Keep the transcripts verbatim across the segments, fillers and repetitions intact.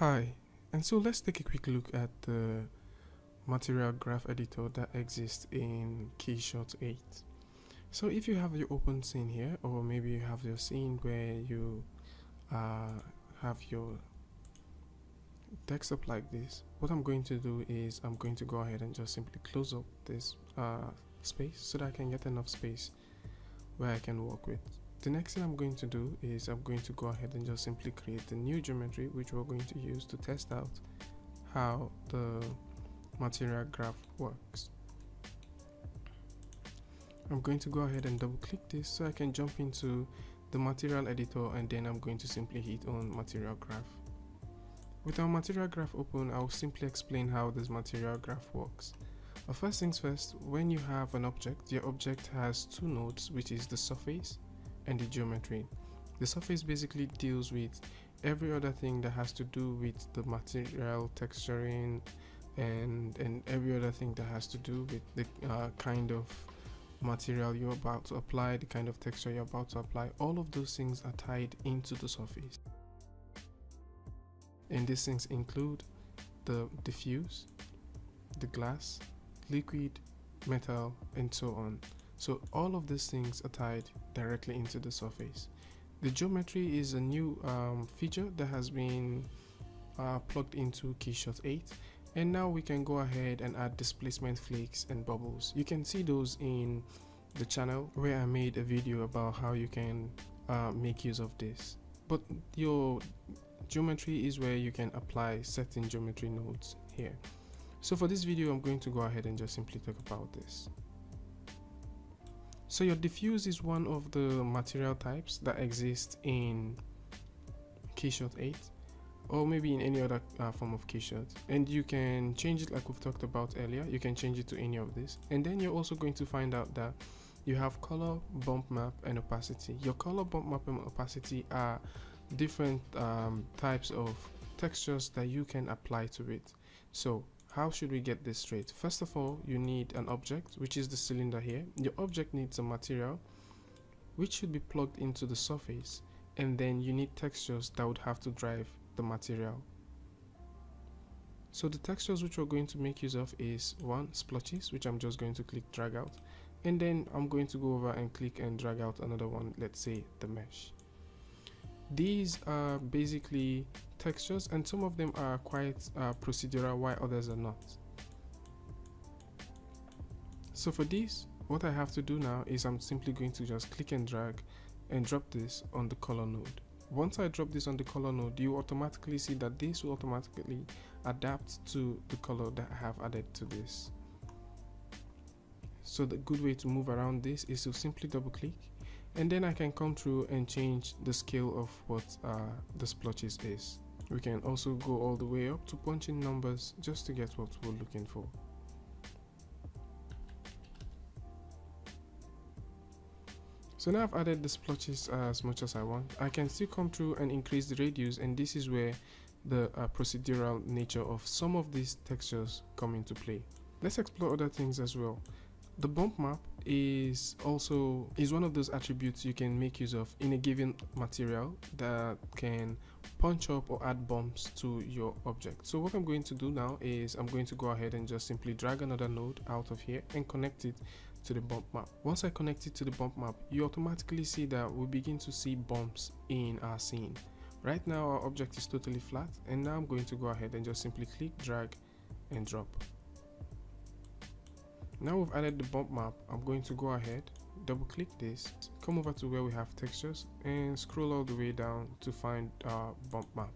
Hi, and so let's take a quick look at the material graph editor that exists in Keyshot eight. So if you have your open scene here, or maybe you have your scene where you uh, have your text up like this, what I'm going to do is I'm going to go ahead and just simply close up this uh, space so that I can get enough space where I can work with. The next thing I'm going to do is I'm going to go ahead and just simply create the new geometry which we're going to use to test out how the material graph works. I'm going to go ahead and double click this so I can jump into the material editor, and then I'm going to simply hit on material graph. With our material graph open, I'll simply explain how this material graph works. But first things first, when you have an object, your object has two nodes, which is the surface and the geometry. The surface basically deals with every other thing that has to do with the material texturing and, and every other thing that has to do with the uh, kind of material you're about to apply, the kind of texture you're about to apply. All of those things are tied into the surface. And these things include the diffuse, the glass, liquid, metal, and so on. So all of these things are tied directly into the surface. The geometry is a new um, feature that has been uh, plugged into Keyshot eight, and now we can go ahead and add displacement flakes and bubbles. You can see those in the channel where I made a video about how you can uh, make use of this. But your geometry is where you can apply certain geometry nodes here. So for this video, I'm going to go ahead and just simply talk about this. So your diffuse is one of the material types that exist in Keyshot eight, or maybe in any other uh, form of Keyshot, and you can change it like we've talked about earlier. You can change it to any of this, and then you're also going to find out that you have color, bump map, and opacity. Your color, bump map, and opacity are different um, types of textures that you can apply to it. So how should we get this straight? First of all, you need an object, which is the cylinder here. Your object needs a material which should be plugged into the surface, and then you need textures that would have to drive the material. So the textures which we're going to make use of is one, splotches, which I'm just going to click drag out, and then I'm going to go over and click and drag out another one, let's say the mesh. These are basically textures, and some of them are quite uh, procedural while others are not. So for this, what I have to do now is I'm simply going to just click and drag and drop this on the color node. Once I drop this on the color node, you automatically see that this will automatically adapt to the color that I have added to this. So the good way to move around this is to simply double click, and then I can come through and change the scale of what uh, the splotches is. We can also go all the way up to punching numbers just to get what we're looking for. So now I've added the splotches as much as I want. I can still come through and increase the radius, and this is where the uh, procedural nature of some of these textures come into play. Let's explore other things as well. The bump map is also is one of those attributes you can make use of in a given material that can punch up or add bumps to your object. So what I'm going to do now is I'm going to go ahead and just simply drag another node out of here and connect it to the bump map. Once I connect it to the bump map, you automatically see that we begin to see bumps in our scene. Right now our object is totally flat, and now I'm going to go ahead and just simply click, drag, and drop. Now we've added the bump map, I'm going to go ahead, double click this, come over to where we have textures, and scroll all the way down to find our bump map.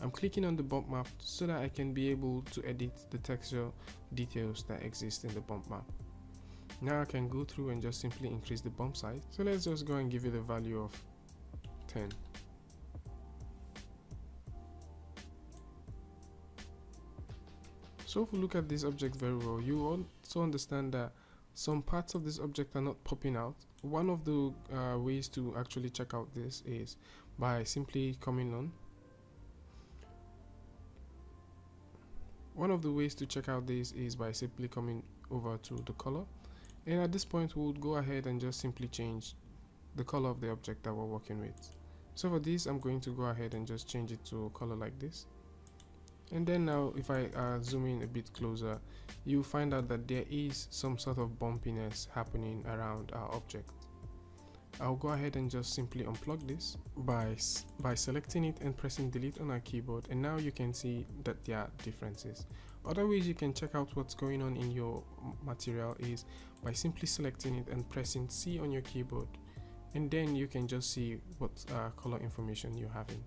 I'm clicking on the bump map so that I can be able to edit the texture details that exist in the bump map. Now I can go through and just simply increase the bump size. So let's just go and give it a value of ten. So if we look at this object very well, you also understand that some parts of this object are not popping out. One of the uh, ways to actually check out this is by simply coming on. One of the ways to check out this is by simply coming over to the color. And at this point, we'll go ahead and just simply change the color of the object that we're working with. So for this, I'm going to go ahead and just change it to a color like this. And then now if I uh, zoom in a bit closer, you find out that there is some sort of bumpiness happening around our object. I'll go ahead and just simply unplug this by, by selecting it and pressing delete on our keyboard, and now you can see that there are differences. Other ways you can check out what's going on in your material is by simply selecting it and pressing C on your keyboard, and then you can just see what uh, color information you're having.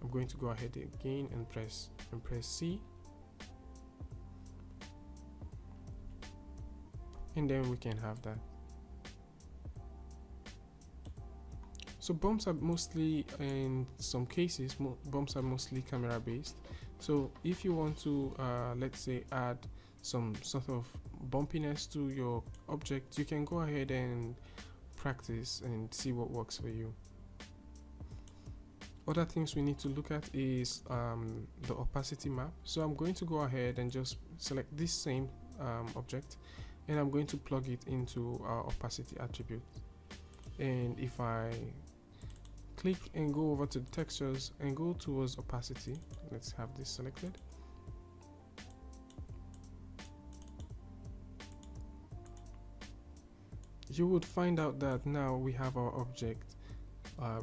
I'm going to go ahead again and press and press C, and then we can have that. So bumps are mostly, in some cases, mo bumps are mostly camera based. So if you want to, uh, let's say, add some sort of bumpiness to your object, you can go ahead and practice and see what works for you. Other things we need to look at is um, the opacity map. So I'm going to go ahead and just select this same um, object, and I'm going to plug it into our opacity attribute. And if I click and go over to the textures and go towards opacity, let's have this selected, you would find out that now we have our object uh,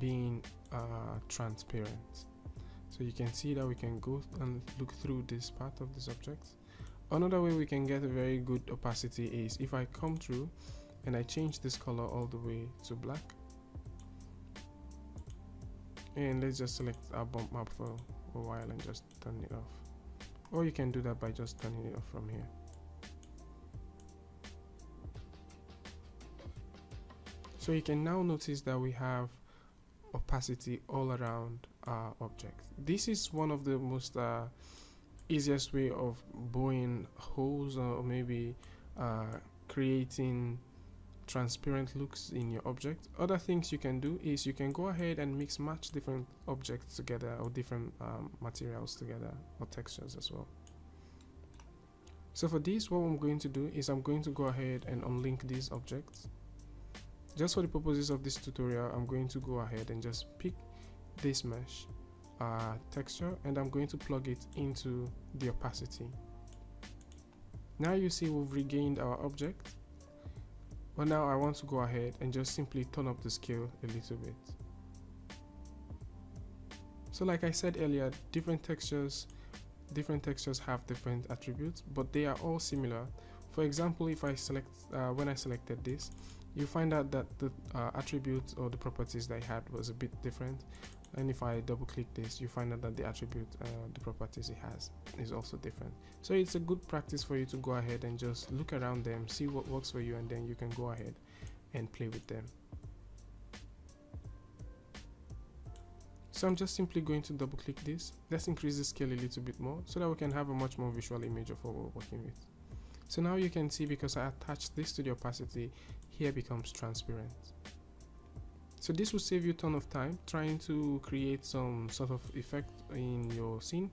being uh, transparent. So you can see that we can go and look through this part of this object. Another way we can get a very good opacity is if I come through and I change this color all the way to black, and let's just select our bump map for a while and just turn it off, or you can do that by just turning it off from here. So you can now notice that we have opacity all around our object. This is one of the most uh, easiest way of bowing holes, or maybe uh, creating transparent looks in your object. Other things you can do is you can go ahead and mix match different objects together, or different um, materials together, or textures as well. So for this, what I'm going to do is I'm going to go ahead and unlink these objects. Just for the purposes of this tutorial, I'm going to go ahead and just pick this mesh uh, texture, and I'm going to plug it into the opacity. Now you see we've regained our object. But now I want to go ahead and just simply turn up the scale a little bit. So like I said earlier, different textures, different textures have different attributes, but they are all similar. For example, if I select, uh, when I selected this, you find out that the uh, attributes or the properties that I had was a bit different. And if I double click this, you find out that the attribute, uh, the properties it has is also different. So it's a good practice for you to go ahead and just look around them, see what works for you, and then you can go ahead and play with them. So I'm just simply going to double click this. Let's increase the scale a little bit more so that we can have a much more visual image of what we're working with. So now you can see, because I attached this to the opacity, here becomes transparent. So this will save you a ton of time trying to create some sort of effect in your scene.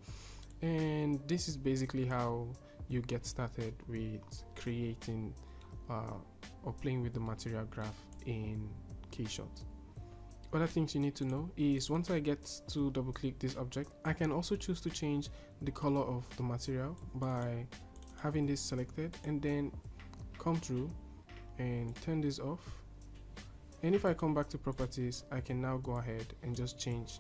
And this is basically how you get started with creating uh, or playing with the material graph in Keyshot. Other things you need to know is once I get to double click this object, I can also choose to change the color of the material by having this selected, and then come through and turn this off. And if I come back to properties, I can now go ahead and just change.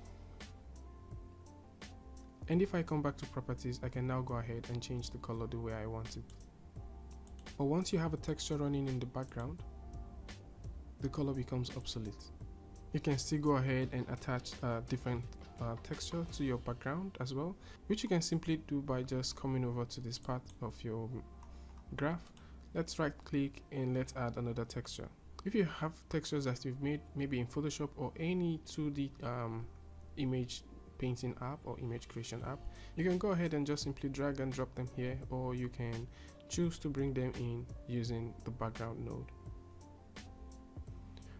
And if I come back to properties, I can now go ahead and change the color the way I want it. But once you have a texture running in the background, the color becomes obsolete. You can still go ahead and attach a different uh, texture to your background as well, which you can simply do by just coming over to this part of your graph. Let's right click and let's add another texture. If you have textures that you've made, maybe in Photoshop or any two D um, image painting app or image creation app, you can go ahead and just simply drag and drop them here, or you can choose to bring them in using the background node.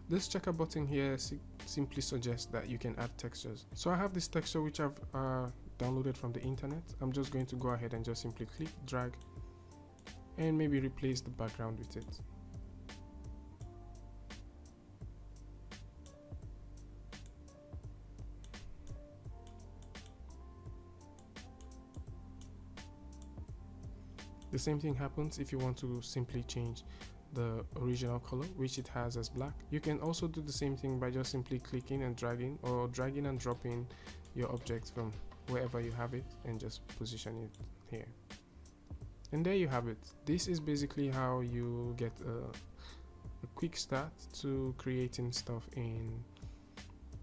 This checker button here simply suggests that you can add textures. So I have this texture which I've uh, downloaded from the internet. I'm just going to go ahead and just simply click, drag, and maybe replace the background with it. The same thing happens if you want to simply change the original color, which it has as black. You can also do the same thing by just simply clicking and dragging, or dragging and dropping your object from wherever you have it and just position it here. And there you have it. This is basically how you get a, a quick start to creating stuff in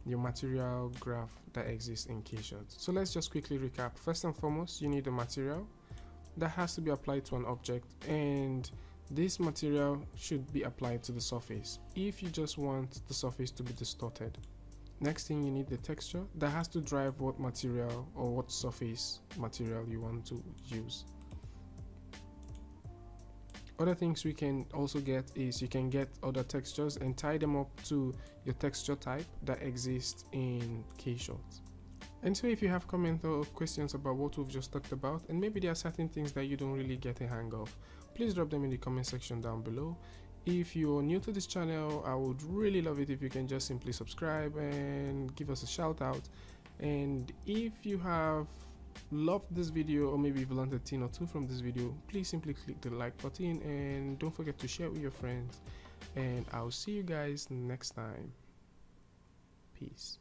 your material graph that exists in Keyshot. So let's just quickly recap. First and foremost, you need a material that has to be applied to an object, and this material should be applied to the surface if you just want the surface to be distorted. Next thing, you need the texture that has to drive what material or what surface material you want to use. Other things we can also get is you can get other textures and tie them up to your texture type that exists in Keyshot. And so if you have comments or questions about what we've just talked about, and maybe there are certain things that you don't really get a hang of, please drop them in the comment section down below. If you're new to this channel, I would really love it if you can just simply subscribe and give us a shout out. And if you have loved this video, or maybe you've learned a thing or two from this video, please simply click the like button and don't forget to share with your friends. And I'll see you guys next time. Peace.